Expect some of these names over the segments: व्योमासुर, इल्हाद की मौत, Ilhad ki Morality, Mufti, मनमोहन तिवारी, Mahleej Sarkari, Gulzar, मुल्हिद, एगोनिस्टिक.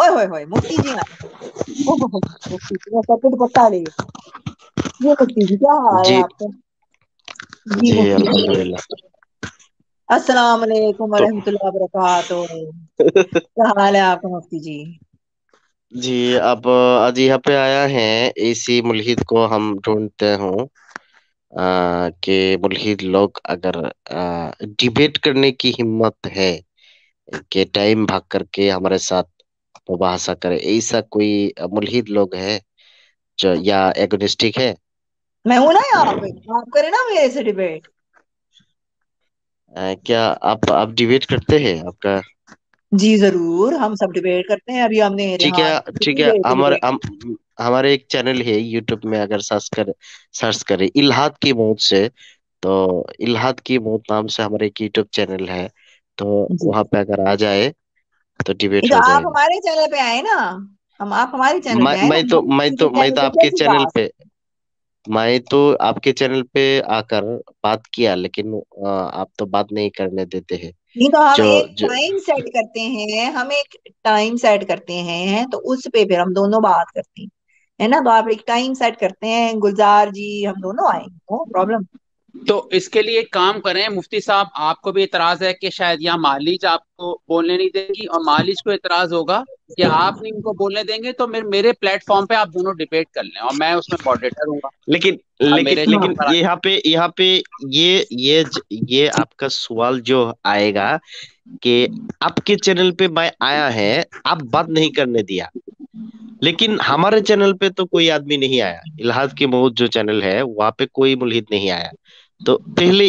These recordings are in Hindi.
ओए होए होए मुफ्ती जी ना पता नहीं ये क्या हाल है आपका जी। अल्हम्दुलिल्लाह। अस्सलाम वालेकुम रहमतुल्लाह बरकातहू। क्या हाल है आपका मुफ्ती जी? जी अब आज यहाँ पे आया है, इसी मुल्हिद को हम ढूंढते हूँ कि मुल्हिद लोग अगर डिबेट करने की हिम्मत है कि टाइम भाग करके हमारे साथ मुबाहसा करे, ऐसा कोई मुल्हिद लोग है जो या एगोनिस्टिक है? मैं हूं ना यहाँ पे, आप करें ना मेरे से डिबेट। क्या आप डिबेट करते हैं? आपका जी जरूर, हम सब डिबेट करते हैं। अभी हमने ठीक है हमारे एक चैनल है यूट्यूब में, अगर सर्च करें इल्हाद की मौत से, तो इल्हाद की मौत नाम से हमारे एक यूट्यूब चैनल है, तो वहाँ पे अगर आ जाए तो डिबेट हो जाएगा। आप हमारे चैनल पे आए ना, हम आप हमारे चैनल पे। मैं तो आपके चैनल पे आपके चैनल पे आकर बात किया, लेकिन आप तो बात नहीं करने देते हैं। नहीं तो हम एक टाइम सेट करते हैं, तो उस पे फिर हम दोनों बात करते हैं, है ना। तो आप एक टाइम सेट करते हैं गुलजार जी, हम दोनों आएंगे, प्रॉब्लम। तो इसके लिए काम करें मुफ्ती साहब, आपको भी एतराज है कि शायद यहाँ मालिज आपको बोलने नहीं देगी, और मालिज को एतराज होगा कि आप नहीं इनको बोलने देंगे, तो मेरे प्लेटफॉर्म पे आप दोनों डिबेट कर लें और मैं उसमें मॉडरेटर हूँ। लेकिन यहाँ पे ये आपका सवाल जो आएगा कि आपके चैनल पे मैं आया है, आप बात नहीं करने दिया, लेकिन हमारे चैनल पे तो कोई आदमी नहीं आया। इल्हाद की मौत जो चैनल है वहां पे कोई मुल्हिद नहीं आया, तो पहले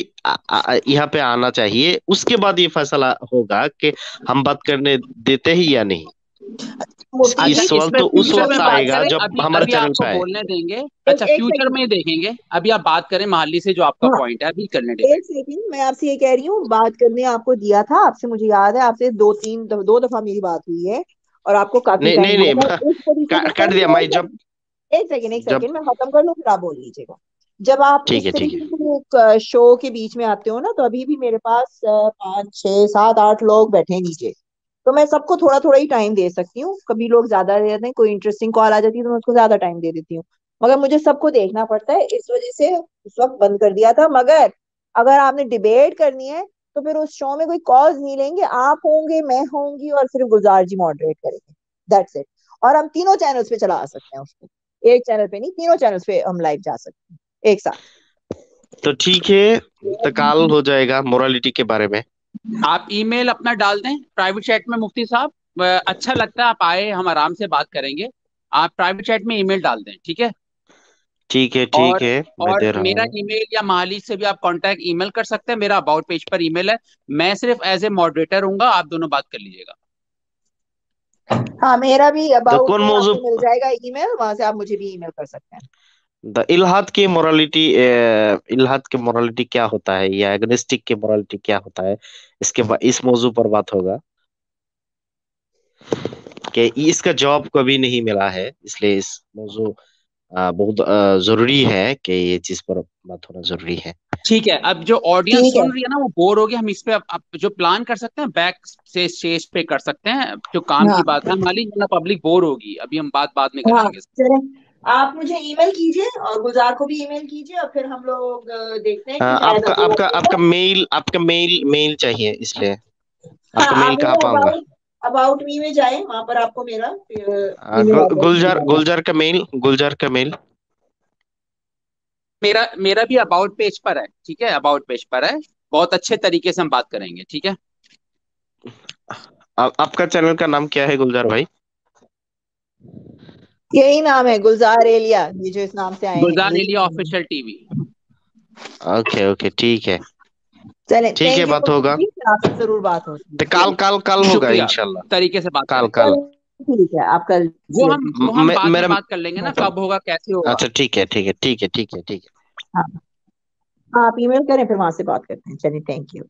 यहाँ पे आना चाहिए, उसके बाद ये फैसला होगा कि हम बात करने देते हैं या नहीं। इस सवाल तो उस वक्त आएगा जब हमारे चैनल पे बोलने देंगे। अच्छा, फ्यूचर में देखेंगे, अभी आप बात करें माली से, जो आपका पॉइंट है अभी करने देंगे। एक सेकंड, मैं आपसे ये कह रही हूँ, बात करने आपको दिया था, आपसे मुझे याद है आपसे दो दफा मेरी बात हुई है और आपको काफी काट दिया। मैं जब एक सेकंड मैं खत्म कर लूँ, फिर आप बोल लीजिएगा। जब आप एक शो के बीच में आते हो ना, तो अभी भी मेरे पास 5, 6, 7, 8 लोग बैठे नीचे, तो मैं सबको थोड़ा थोड़ा ही टाइम दे सकती हूँ। कभी लोग ज्यादा दे जाते हैं, कोई इंटरेस्टिंग कॉल आ जाती है तो मैं उसको ज्यादा टाइम दे देती हूँ, मगर मुझे सबको देखना पड़ता है, इस वजह से उस वक्त बंद कर दिया था। मगर अगर आपने डिबेट करनी है तो फिर उस शो में कोई कॉज नहीं लेंगे, आप होंगे, मैं होंगी और सिर्फ गुलजार जी मॉडरेट करेंगे, दैट्स इट। और हम तीनों चैनल्स पे चला सकते हैं उसको, एक चैनल पे नहीं, तीनों चैनल्स पे हम लाइव जा सकते हैं एक साथ। तो ठीक है, तकाल हो जाएगा मोरालिटी के बारे में। आप ईमेल अपना डाल दें प्राइवेट चैट में मुफ्ती साहब, अच्छा लगता है आप आए, हम आराम से बात करेंगे। आप प्राइवेट चैट में ईमेल डाल दें, ठीक है? ठीक है। और मेरा ईमेल या माली से भी आप कांटेक्ट ईमेल कर सकते हैं, मेरा अबाउट पेज पर ईमेल है, मैं सिर्फ एज ए मॉडरेटर हूँ, आप दोनों बात कर लीजिएगा। हाँ, मेरा भी अबाउट मिल जाएगा ईमेल, वहां से आप मुझे भी ईमेल कर सकते हैं। इल्हाद की मोरालिटी क्या होता है या एग्नेस्टिक की मोरालिटी क्या होता है, इस मौजू पर बात होगा कि इसका जवाब कभी नहीं मिला है, इसलिए इस मौजू बहुत जरूरी है कि ये चीज पर बात होना जरूरी है। ठीक है, अब जो ऑडियंस सुन रही है ना वो बोर हो गया, हम इस पे जो प्लान कर सकते हैं बैक से स्टेज पे कर सकते हैं, जो काम की बात है मालिक, ना पब्लिक बोर होगी, अभी हम बाद में करेंगे। आप मुझे ईमेल कीजिए और गुलजार को भी ईमेल कीजिए, और फिर हम लोग देखते हैं। आपका मेल चाहिए, इसलिए आपका मेल कहाँ पाऊंगा? अबाउट मी में जाएं, वहाँ पर आपको मेरा गुलजार का मेल मेरा भी अबाउट पेज पर है, ठीक है? अबाउट पेज पर है, बहुत अच्छे तरीके से हम बात करेंगे, ठीक है? आपका चैनल का नाम क्या है गुलजार भाई? यही नाम है गुलजार एलिया, ये जो इस नाम से आए, Gulzar Aliya official TV. Okay ठीक है, चले ठीक है, बात होगा, आपसे जरूर बात होगी। कल होगा इंशाल्लाह, तरीके से बात कल ठीक है। आप कल वो हम बात कर लेंगे ना, कब होगा कैसे होगा। अच्छा ठीक है, आप ईमेल करें फिर वहां से बात करते हैं। चलिए, थैंक यू।